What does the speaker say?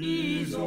Iso.